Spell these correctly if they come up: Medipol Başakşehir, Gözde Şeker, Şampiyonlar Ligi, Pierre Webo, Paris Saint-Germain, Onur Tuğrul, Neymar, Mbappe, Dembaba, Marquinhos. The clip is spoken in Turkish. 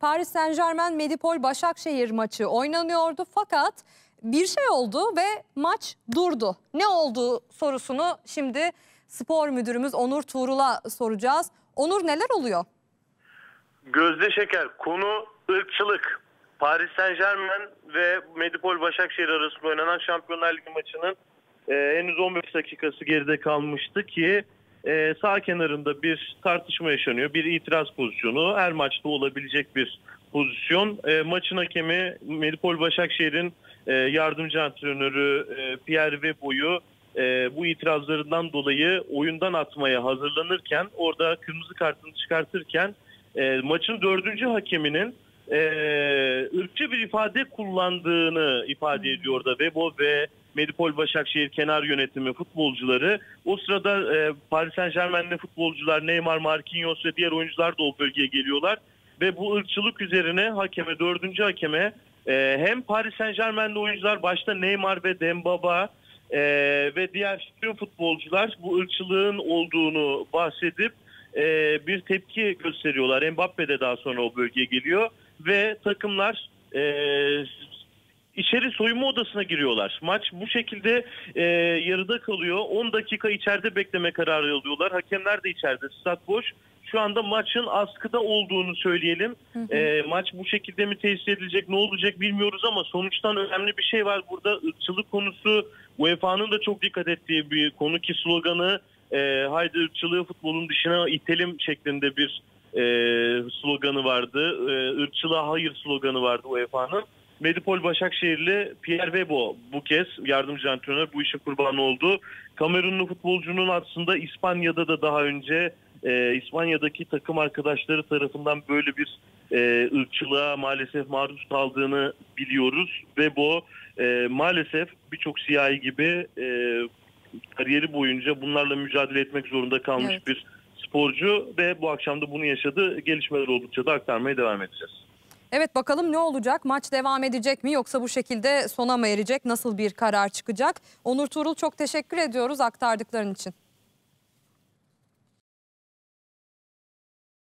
Paris Saint-Germain Medipol Başakşehir maçı oynanıyordu fakat bir şey oldu ve maç durdu. Ne oldu sorusunu şimdi spor müdürümüz Onur Tuğrul'a soracağız. Onur, neler oluyor? Gözde Şeker, konu ırkçılık. Paris Saint-Germain ve Medipol Başakşehir arasında oynanan Şampiyonlar Ligi maçının henüz 15 dakikası geride kalmıştı ki sağ kenarında bir tartışma yaşanıyor. Bir itiraz pozisyonu, her maçta olabilecek bir pozisyon. Maçın hakemi Medipol Başakşehir'in yardımcı antrenörü Pierre Webo'yu bu itirazlarından dolayı oyundan atmaya hazırlanırken, orada kırmızı kartını çıkartırken maçın dördüncü hakeminin ırkçı bir ifade kullandığını ifade ediyor da Webo ve Medipol Başakşehir kenar yönetimi futbolcuları. O sırada Paris Saint-Germain'de futbolcular Neymar, Marquinhos ve diğer oyuncular da o bölgeye geliyorlar. Ve bu ırkçılık üzerine hakeme, dördüncü hakeme hem Paris Saint-Germain'de oyuncular, başta Neymar ve Dembaba ve diğer tüm futbolcular bu ırkçılığın olduğunu bahsedip bir tepki gösteriyorlar. Mbappe de daha sonra o bölgeye geliyor ve takımlar içeri soyunma odasına giriyorlar. Maç bu şekilde yarıda kalıyor. 10 dakika içeride bekleme kararı alıyorlar. Hakemler de içeride. Stat boş. Şu anda maçın askıda olduğunu söyleyelim. Maç bu şekilde mi tesis edilecek, ne olacak bilmiyoruz ama sonuçtan önemli bir şey var burada. Irkçılık konusu UEFA'nın da çok dikkat ettiği bir konu ki sloganı haydi ırkçılığı futbolun dışına itelim şeklinde bir sloganı vardı. Irkçılığa hayır sloganı vardı UEFA'nın. Medipol Başakşehirli Pierre Webo bu kez yardımcı antrenör, bu işin kurbanı oldu. Kamerunlu futbolcunun aslında İspanya'da da daha önce İspanya'daki takım arkadaşları tarafından böyle bir ırkçılığa maalesef maruz kaldığını biliyoruz. Webo maalesef birçok siyahi gibi kariyeri boyunca bunlarla mücadele etmek zorunda kalmış bir sporcu ve bu akşam da bunu yaşadı. Gelişmeler oldukça da aktarmaya devam edeceğiz. Evet, bakalım ne olacak? Maç devam edecek mi yoksa bu şekilde sona mı erecek? Nasıl bir karar çıkacak? Onur Tuğrul, çok teşekkür ediyoruz aktardıkların için.